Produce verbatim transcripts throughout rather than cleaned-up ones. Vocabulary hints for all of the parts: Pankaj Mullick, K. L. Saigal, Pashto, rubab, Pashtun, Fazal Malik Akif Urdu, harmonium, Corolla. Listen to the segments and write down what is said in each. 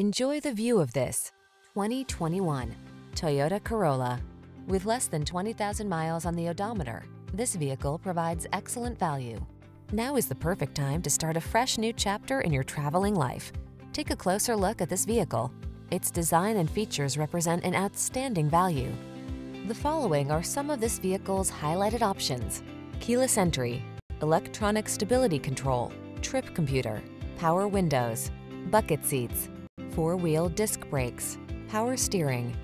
Enjoy the view of this twenty twenty-one Toyota Corolla. With less than twenty thousand miles on the odometer, this vehicle provides excellent value. Now is the perfect time to start a fresh new chapter in your traveling life. Take a closer look at this vehicle. Its design and features represent an outstanding value. The following are some of this vehicle's highlighted options: keyless entry, electronic stability control, trip computer, power windows, bucket seats, four-wheel disc brakes, power steering.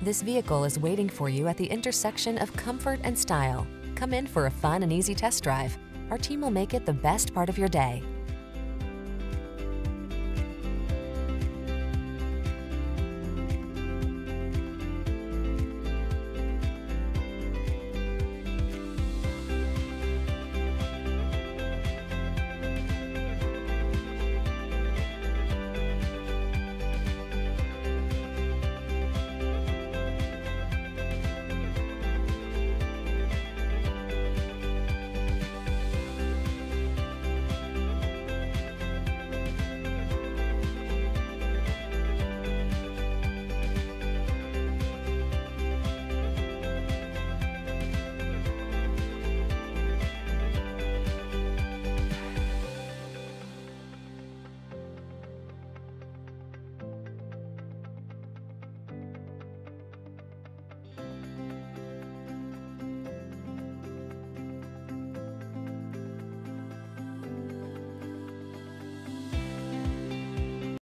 This vehicle is waiting for you at the intersection of comfort and style. Come in for a fun and easy test drive. Our team will make it the best part of your day.